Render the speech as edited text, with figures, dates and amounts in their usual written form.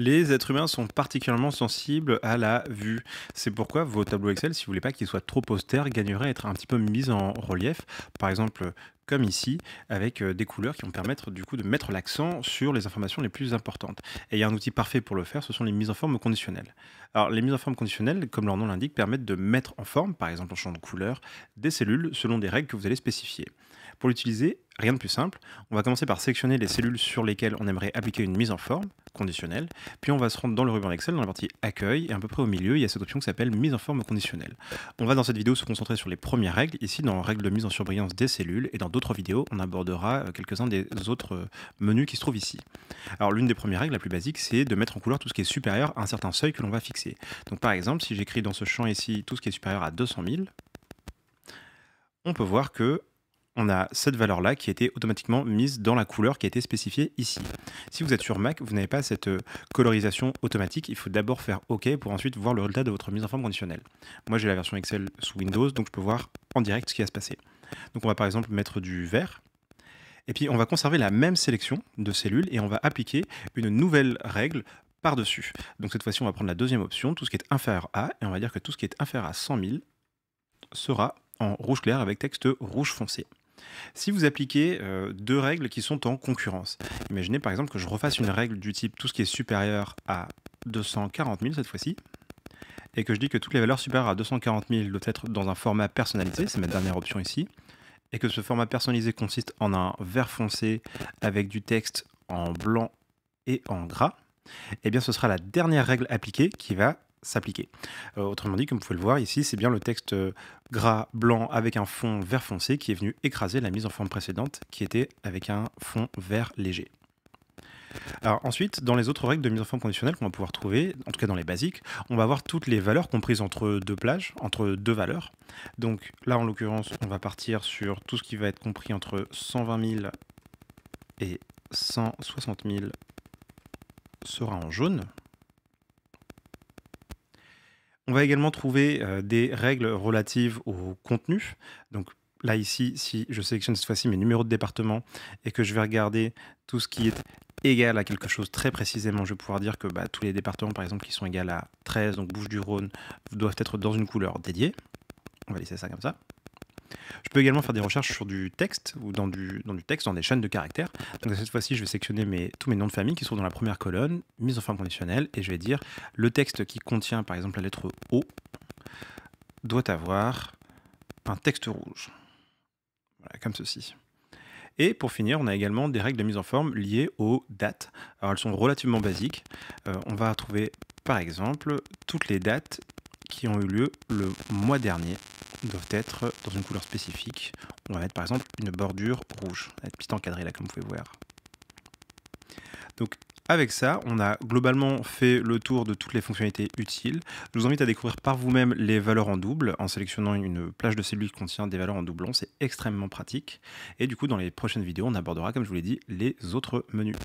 Les êtres humains sont particulièrement sensibles à la vue. C'est pourquoi vos tableaux Excel, si vous ne voulez pas qu'ils soient trop austères, gagneraient à être un petit peu mis en relief. Par exemple, comme ici, avec des couleurs qui vont permettre du coup de mettre l'accent sur les informations les plus importantes. Et il y a un outil parfait pour le faire, ce sont les mises en forme conditionnelles. Alors les mises en forme conditionnelles, comme leur nom l'indique, permettent de mettre en forme, par exemple en champ de couleur, des cellules selon des règles que vous allez spécifier. Pour l'utiliser, rien de plus simple, on va commencer par sélectionner les cellules sur lesquelles on aimerait appliquer une mise en forme conditionnelle, puis on va se rendre dans le ruban Excel, dans la partie accueil, et à peu près au milieu, il y a cette option qui s'appelle mise en forme conditionnelle. On va dans cette vidéo se concentrer sur les premières règles, ici dans règles de mise en surbrillance des cellules, et dans d'autres vidéos, on abordera quelques-uns des autres menus qui se trouvent ici. Alors l'une des premières règles, la plus basique, c'est de mettre en couleur tout ce qui est supérieur à un certain seuil que l'on va fixer. Donc par exemple, si j'écris dans ce champ ici tout ce qui est supérieur à 200 000, on peut voir que on a cette valeur-là qui a été automatiquement mise dans la couleur qui a été spécifiée ici. Si vous êtes sur Mac, vous n'avez pas cette colorisation automatique. Il faut d'abord faire OK pour ensuite voir le résultat de votre mise en forme conditionnelle. Moi, j'ai la version Excel sous Windows, donc je peux voir en direct ce qui va se passer. Donc, on va par exemple mettre du vert. Et puis, on va conserver la même sélection de cellules et on va appliquer une nouvelle règle par-dessus. Donc, cette fois-ci, on va prendre la deuxième option, tout ce qui est inférieur à, et on va dire que tout ce qui est inférieur à 100 000 sera en rouge clair avec texte rouge foncé. Si vous appliquez deux règles qui sont en concurrence, imaginez par exemple que je refasse une règle du type tout ce qui est supérieur à 240 000 cette fois-ci, et que je dis que toutes les valeurs supérieures à 240 000 doivent être dans un format personnalisé, c'est ma dernière option ici, et que ce format personnalisé consiste en un vert foncé avec du texte en blanc et en gras, et bien ce sera la dernière règle appliquée qui va s'appliquer. Autrement dit, comme vous pouvez le voir ici, c'est bien le texte gras blanc avec un fond vert foncé qui est venu écraser la mise en forme précédente qui était avec un fond vert léger. Alors ensuite, dans les autres règles de mise en forme conditionnelle qu'on va pouvoir trouver, en tout cas dans les basiques, on va avoir toutes les valeurs comprises entre deux plages, entre deux valeurs. Donc là, en l'occurrence, on va partir sur tout ce qui va être compris entre 120 000 et 160 000 sera en jaune. On va également trouver des règles relatives au contenu. Donc là, ici, si je sélectionne cette fois-ci mes numéros de département et que je vais regarder tout ce qui est égal à quelque chose très précisément, je vais pouvoir dire que tous les départements, par exemple, qui sont égaux à 13, donc Bouches-du-Rhône, doivent être dans une couleur dédiée. On va laisser ça comme ça. Je peux également faire des recherches sur du texte ou dans du texte, dans des chaînes de caractères. Donc cette fois-ci, je vais sélectionner tous mes noms de famille qui sont dans la première colonne, mise en forme conditionnelle, et je vais dire le texte qui contient par exemple la lettre O doit avoir un texte rouge. Voilà, comme ceci. Et pour finir, on a également des règles de mise en forme liées aux dates. Alors elles sont relativement basiques. On va retrouver par exemple toutes les dates qui ont eu lieu le mois dernier doivent être dans une couleur spécifique. On va mettre par exemple une bordure rouge. Elle est petite encadrée là, comme vous pouvez voir. Donc avec ça, on a globalement fait le tour de toutes les fonctionnalités utiles. Je vous invite à découvrir par vous-même les valeurs en double en sélectionnant une plage de cellules qui contient des valeurs en doublon. C'est extrêmement pratique. Et du coup, dans les prochaines vidéos, on abordera, comme je vous l'ai dit, les autres menus.